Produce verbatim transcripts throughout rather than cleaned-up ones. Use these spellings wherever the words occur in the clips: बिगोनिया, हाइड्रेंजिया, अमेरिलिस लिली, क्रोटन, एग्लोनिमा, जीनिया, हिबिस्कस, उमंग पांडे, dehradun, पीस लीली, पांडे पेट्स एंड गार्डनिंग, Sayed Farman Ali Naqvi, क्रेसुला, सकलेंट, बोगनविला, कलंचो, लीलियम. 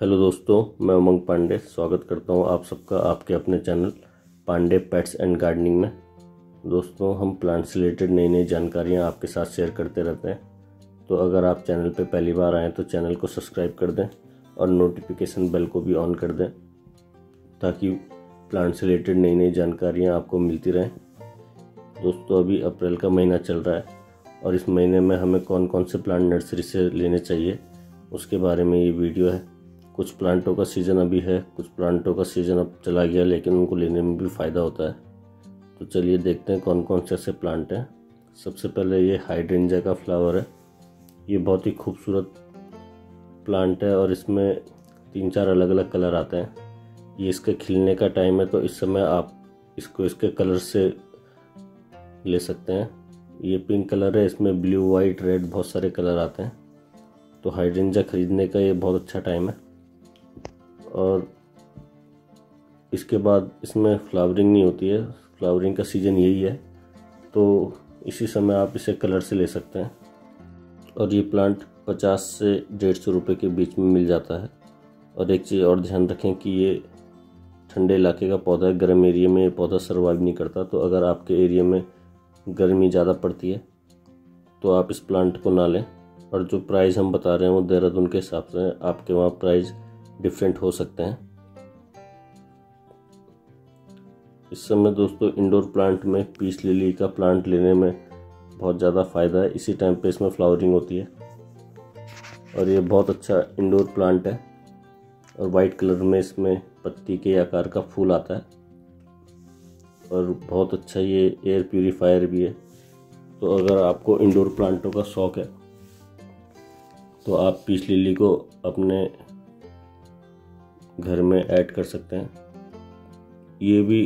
Hello दोस्तों, मैं उमंग पांडे स्वागत करता हूं आप सबका आपके अपने channel पांडे पेट्स एंड गार्डनिंग में। दोस्तों, हम प्लांट से रिलेटेड नई नई जानकारियां आपके साथ शेयर करते रहते हैं, तो अगर आप चैनल पर पहली बार आएँ तो चैनल को सब्सक्राइब कर दें और नोटिफिकेशन बेल को भी ऑन कर दें ताकि प्लांट से रिलेटेड नई नई जानकारियाँ आपको मिलती रहें। दोस्तों, अभी अप्रैल का महीना चल रहा है और इस महीने में हमें कौन कौन से प्लांट नर्सरी से लेने चाहिए उसके बारे में ये वीडियो है। कुछ प्लांटों का सीज़न अभी है, कुछ प्लांटों का सीज़न अब चला गया, लेकिन उनको लेने में भी फ़ायदा होता है। तो चलिए देखते हैं कौन कौन से ऐसे प्लांट हैं। सबसे पहले ये हाइड्रेंजिया का फ्लावर है। ये बहुत ही खूबसूरत प्लांट है और इसमें तीन चार अलग अलग कलर आते हैं। ये इसके खिलने का टाइम है, तो इस समय आप इसको इसके कलर से ले सकते हैं। ये पिंक कलर है, इसमें ब्लू, वाइट, रेड बहुत सारे कलर आते हैं। तो हाइड्रेंजिया ख़रीदने का ये बहुत अच्छा टाइम है। और इसके बाद इसमें फ्लावरिंग नहीं होती है, फ्लावरिंग का सीज़न यही है, तो इसी समय आप इसे कलर से ले सकते हैं। और ये प्लांट पचास से डेढ़ सौ रुपये के बीच में मिल जाता है। और एक चीज़ और ध्यान रखें कि ये ठंडे इलाके का पौधा है, गर्म एरिया में ये पौधा सर्वाइव नहीं करता। तो अगर आपके एरिया में गर्मी ज़्यादा पड़ती है तो आप इस प्लांट को ना लें। और जो प्राइस हम बता रहे हैं वो देहरादून के हिसाब से, आपके वहाँ प्राइस डिफरेंट हो सकते हैं। इस समय दोस्तों इंडोर प्लांट में पीस लीली का प्लांट लेने में बहुत ज़्यादा फ़ायदा है। इसी टाइम पे इसमें फ्लावरिंग होती है और ये बहुत अच्छा इंडोर प्लांट है। और वाइट कलर में इसमें पत्ती के आकार का फूल आता है और बहुत अच्छा ये एयर प्यूरीफायर भी है। तो अगर आपको इंडोर प्लांटों का शौक़ है तो आप पीस लीली को अपने घर में ऐड कर सकते हैं। ये भी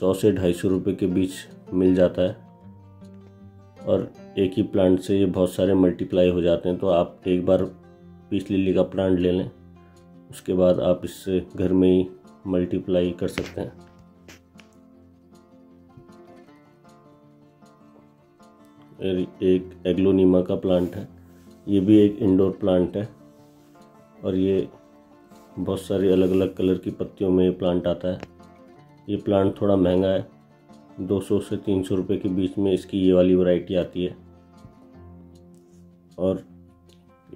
सौ से ढाई सौ रुपये के बीच मिल जाता है और एक ही प्लांट से ये बहुत सारे मल्टीप्लाई हो जाते हैं। तो आप एक बार पीस लीली का प्लांट ले लें, उसके बाद आप इससे घर में ही मल्टीप्लाई कर सकते हैं। एक एग्लोनिमा का प्लांट है, ये भी एक इंडोर प्लांट है और ये बहुत सारी अलग अलग कलर की पत्तियों में ये प्लांट आता है। ये प्लांट थोड़ा महंगा है, दो सौ से तीन सौ रुपए के बीच में इसकी ये वाली वैरायटी आती है। और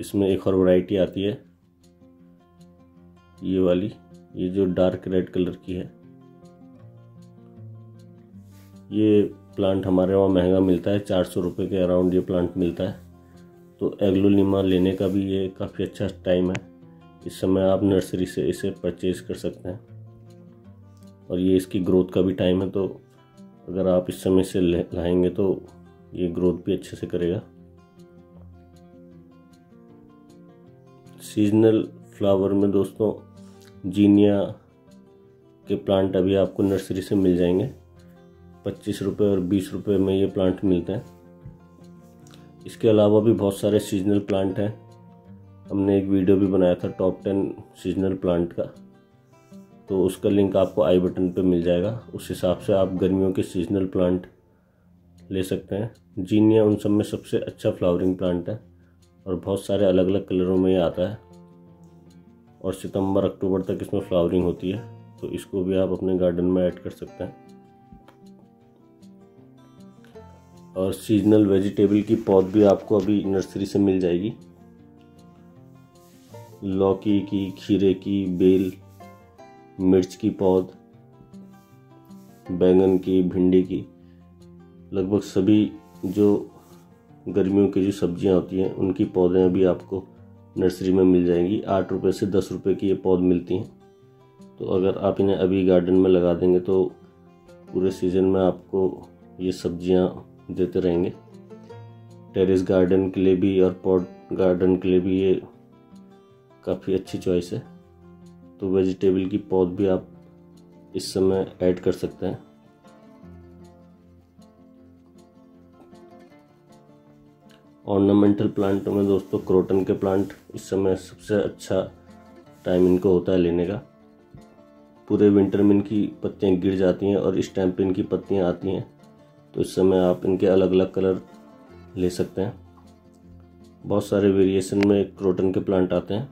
इसमें एक और वैरायटी आती है, ये वाली, ये जो डार्क रेड कलर की है। ये प्लांट हमारे वहाँ महंगा मिलता है, चार सौ रुपये के अराउंड ये प्लांट मिलता है। तो एग्लोनिमा लेने का भी ये काफ़ी अच्छा टाइम है। इस समय आप नर्सरी से इसे परचेज कर सकते हैं और ये इसकी ग्रोथ का भी टाइम है। तो अगर आप इस समय से लाएंगे तो ये ग्रोथ भी अच्छे से करेगा। सीजनल फ्लावर में दोस्तों जीनिया के प्लांट अभी आपको नर्सरी से मिल जाएंगे, पच्चीस रुपये और बीस रुपये में ये प्लांट मिलते हैं। इसके अलावा भी बहुत सारे सीजनल प्लांट हैं, हमने एक वीडियो भी बनाया था टॉप टेन सीजनल प्लांट का, तो उसका लिंक आपको आई बटन पे मिल जाएगा। उस हिसाब से आप गर्मियों के सीजनल प्लांट ले सकते हैं। जीनिया उन सब में सबसे अच्छा फ्लावरिंग प्लांट है और बहुत सारे अलग अलग कलरों में ये आता है और सितंबर अक्टूबर तक इसमें फ्लावरिंग होती है। तो इसको भी आप अपने गार्डन में ऐड कर सकते हैं। और सीजनल वेजिटेबल की पौध भी आपको अभी नर्सरी से मिल जाएगी, लौकी की, खीरे की बेल, मिर्च की पौध, बैंगन की, भिंडी की, लगभग सभी जो गर्मियों की जो सब्जियां होती हैं उनकी पौधें अभी आपको नर्सरी में मिल जाएंगी। आठ रुपये से दस रुपये की ये पौध मिलती हैं। तो अगर आप इन्हें अभी गार्डन में लगा देंगे तो पूरे सीज़न में आपको ये सब्जियां देते रहेंगे। टेरेस गार्डन के लिए भी और पॉट गार्डन के लिए भी ये काफ़ी अच्छी चॉइस है। तो वेजिटेबल की पौध भी आप इस समय ऐड कर सकते हैं। ऑर्नामेंटल प्लांटों में दोस्तों क्रोटन के प्लांट इस समय सबसे अच्छा टाइम इनको होता है लेने का। पूरे विंटर में इनकी पत्तियां गिर जाती हैं और इस टाइम पे इनकी पत्तियां आती हैं, तो इस समय आप इनके अलग अलग कलर ले सकते हैं। बहुत सारे वेरिएशन में क्रोटन के प्लांट आते हैं।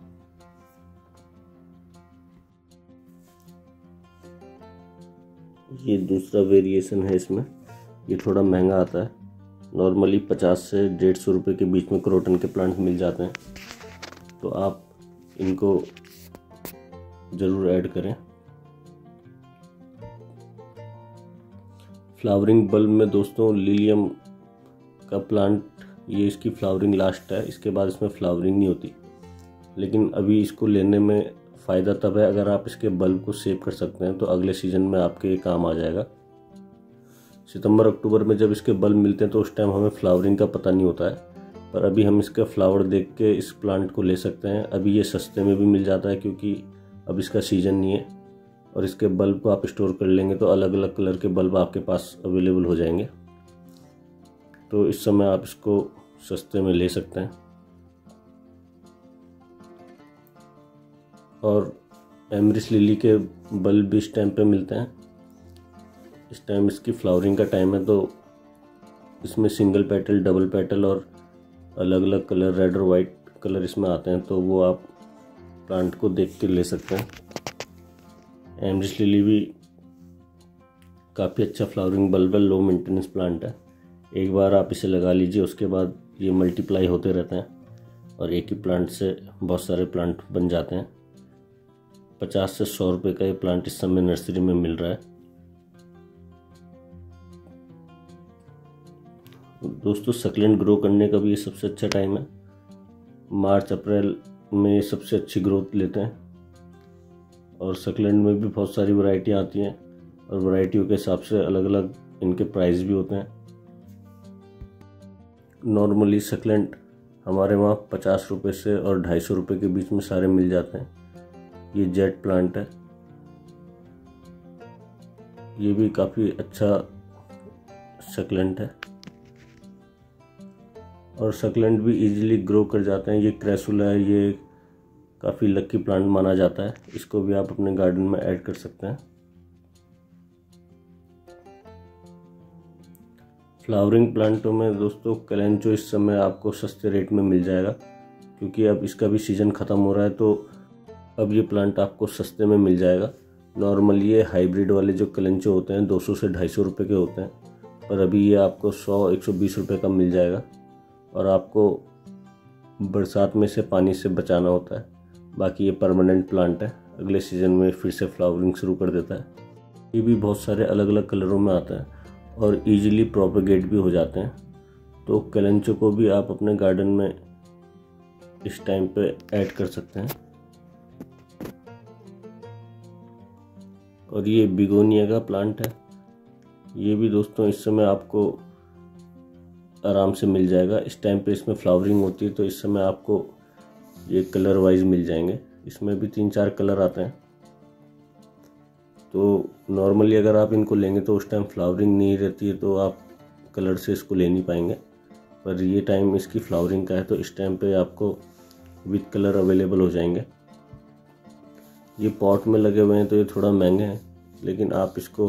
ये दूसरा वेरिएशन है इसमें, ये थोड़ा महंगा आता है। नॉर्मली पचास से डेढ़ सौ रुपये के बीच में क्रोटन के प्लांट्स मिल जाते हैं, तो आप इनको ज़रूर ऐड करें। फ्लावरिंग बल्ब में दोस्तों लीलियम का प्लांट, ये इसकी फ्लावरिंग लास्ट है, इसके बाद इसमें फ्लावरिंग नहीं होती, लेकिन अभी इसको लेने में फ़ायदा तब है अगर आप इसके बल्ब को सेव कर सकते हैं, तो अगले सीज़न में आपके काम आ जाएगा। सितंबर अक्टूबर में जब इसके बल्ब मिलते हैं तो उस टाइम हमें फ्लावरिंग का पता नहीं होता है, पर अभी हम इसका फ्लावर देख के इस प्लांट को ले सकते हैं। अभी ये सस्ते में भी मिल जाता है क्योंकि अब इसका सीज़न नहीं है, और इसके बल्ब को आप स्टोर कर लेंगे तो अलग अलग कलर के बल्ब आपके पास अवेलेबल हो जाएंगे, तो इस समय आप इसको सस्ते में ले सकते हैं। और अमेरिलिस लिली के बल्ब भी इस टाइम पे मिलते हैं, इस टाइम इसकी फ्लावरिंग का टाइम है, तो इसमें सिंगल पेटल, डबल पेटल और अलग अलग कलर, रेड और वाइट कलर इसमें आते हैं, तो वो आप प्लांट को देख के ले सकते हैं। अमेरिलिस लिली भी काफ़ी अच्छा फ्लावरिंग बल्ब है, लो मेंटेनेंस प्लांट है। एक बार आप इसे लगा लीजिए, उसके बाद ये मल्टीप्लाई होते रहते हैं और एक ही प्लांट से बहुत सारे प्लांट बन जाते हैं। पचास से सौ रुपये का ये प्लांट इस समय नर्सरी में मिल रहा है। दोस्तों सकलेंट ग्रो करने का भी ये सबसे अच्छा टाइम है, मार्च अप्रैल में ये सबसे अच्छी ग्रोथ लेते हैं। और सकलेंट में भी बहुत सारी वैरायटियाँ आती हैं, और वैरायटियों के हिसाब से अलग अलग इनके प्राइस भी होते हैं। नॉर्मली सकलेंट हमारे वहाँ पचास रुपये से और ढाई सौ रुपये के बीच में सारे मिल जाते हैं। ये जेट प्लांट है, ये भी काफ़ी अच्छा सकलेंट है, और सकलेंट भी इजीली ग्रो कर जाते हैं। ये क्रेसुला है, ये काफ़ी लकी प्लांट माना जाता है, इसको भी आप अपने गार्डन में ऐड कर सकते हैं। फ्लावरिंग प्लांटों में दोस्तों कलंचो इस समय आपको सस्ते रेट में मिल जाएगा, क्योंकि अब इसका भी सीज़न ख़त्म हो रहा है, तो अब ये प्लांट आपको सस्ते में मिल जाएगा। नॉर्मली ये हाइब्रिड वाले जो कलंचो होते हैं दो सौ से ढाई सौ रुपये के होते हैं, पर अभी ये आपको सौ एक सौ बीस रुपये का मिल जाएगा। और आपको बरसात में से पानी से बचाना होता है। बाकी ये परमानेंट प्लांट है, अगले सीज़न में फिर से फ्लावरिंग शुरू कर देता है। ये भी बहुत सारे अलग अलग कलरों में आता है और इजीली प्रोपेगेट भी हो जाते हैं, तो कलंचो को भी आप अपने गार्डन में इस टाइम पे ऐड कर सकते हैं। और ये बिगोनिया का प्लांट है, ये भी दोस्तों इस समय आपको आराम से मिल जाएगा। इस टाइम पे इसमें फ्लावरिंग होती है, तो इस समय आपको ये कलर वाइज मिल जाएंगे, इसमें भी तीन चार कलर आते हैं। तो नॉर्मली अगर आप इनको लेंगे तो उस टाइम फ्लावरिंग नहीं रहती है, तो आप कलर से इसको ले नहीं पाएंगे, पर ये टाइम इसकी फ्लावरिंग का है, तो इस टाइम पे आपको विद कलर अवेलेबल हो जाएंगे। ये पॉट में लगे हुए हैं तो ये थोड़ा महंगे हैं, लेकिन आप इसको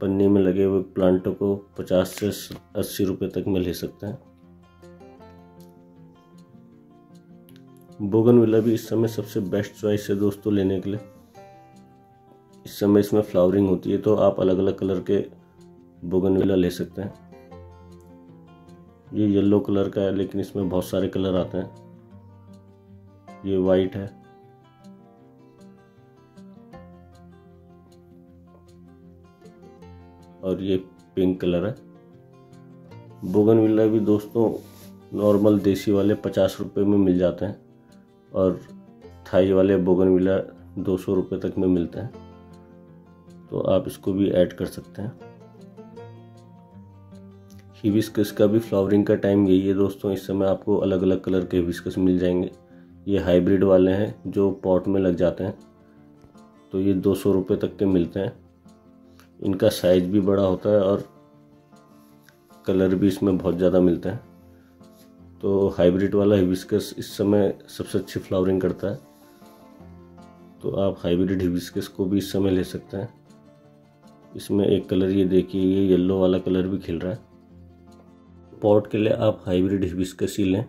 पन्नी में लगे हुए प्लांटों को पचास से अस्सी रुपये तक में ले सकते हैं। बोगनविला भी इस समय सबसे बेस्ट चॉइस है दोस्तों लेने के लिए। इस समय इसमें फ्लावरिंग होती है, तो आप अलग अलग कलर के बोगनविला ले सकते हैं। ये येलो कलर का है, लेकिन इसमें बहुत सारे कलर आते हैं। ये वाइट है, और ये पिंक कलर है। बोगनविला भी दोस्तों नॉर्मल देसी वाले पचास रुपये में मिल जाते हैं, और थाई वाले बोगनविला दो सौ रुपये तक में मिलते हैं, तो आप इसको भी ऐड कर सकते हैं। हिबिस्कस का भी फ्लावरिंग का टाइम यही है दोस्तों, इस समय आपको अलग अलग कलर के हिबिस्कस मिल जाएंगे। ये हाइब्रिड वाले हैं जो पॉट में लग जाते हैं, तो ये दो सौ रुपये तक के मिलते हैं। इनका साइज भी बड़ा होता है और कलर भी इसमें बहुत ज़्यादा मिलते हैं, तो हाइब्रिड वाला हिबिस्कस इस समय सबसे अच्छी फ्लावरिंग करता है, तो आप हाइब्रिड हिबिस्कस को भी इस समय ले सकते हैं। इसमें एक कलर ये देखिए, ये येलो वाला कलर भी खिल रहा है। पॉट के लिए आप हाइब्रिड हिबिस्कस ही लें,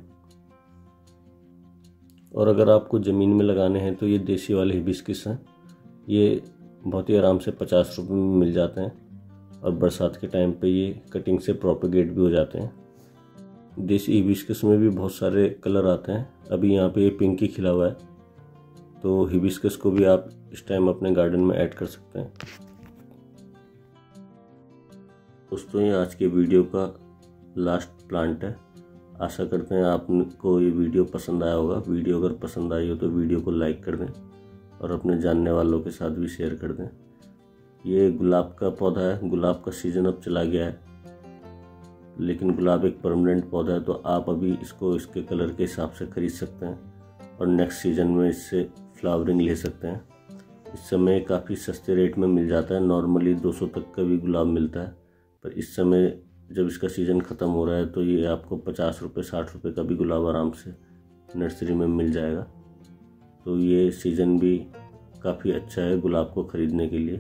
और अगर आपको ज़मीन में लगाने हैं तो ये देसी वाले हिबिस्कस हैं। ये बहुत ही आराम से पचास रुपये में मिल जाते हैं और बरसात के टाइम पे ये कटिंग से प्रोपेगेट भी हो जाते हैं। देसी हिबिस्कस में भी बहुत सारे कलर आते हैं। अभी यहाँ पे ये पिंक ही खिला हुआ है, तो हिबिस्कस को भी आप इस टाइम अपने गार्डन में ऐड कर सकते हैं। दोस्तों, ये आज के वीडियो का लास्ट प्लांट है। आशा करते हैं आपको ये वीडियो पसंद आया होगा। वीडियो अगर पसंद आई हो तो वीडियो को लाइक कर दें और अपने जानने वालों के साथ भी शेयर कर दें। ये गुलाब का पौधा है। गुलाब का सीज़न अब चला गया है, लेकिन गुलाब एक परमानेंट पौधा है, तो आप अभी इसको इसके कलर के हिसाब से ख़रीद सकते हैं और नेक्स्ट सीज़न में इससे फ्लावरिंग ले सकते हैं। इस समय काफ़ी सस्ते रेट में मिल जाता है। नॉर्मली दो सौ तक का भी गुलाब मिलता है, पर इस समय जब इसका सीज़न ख़त्म हो रहा है तो ये आपको पचास रुपये साठ रुपये का भी गुलाब आराम से नर्सरी में मिल जाएगा। तो ये सीज़न भी काफ़ी अच्छा है गुलाब को ख़रीदने के लिए,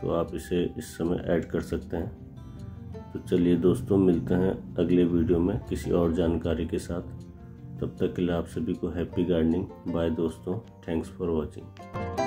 तो आप इसे इस समय ऐड कर सकते हैं। तो चलिए दोस्तों, मिलते हैं अगले वीडियो में किसी और जानकारी के साथ। तब तक के लिए आप सभी को हैप्पी गार्डनिंग। बाय दोस्तों, थैंक्स फॉर वॉचिंग।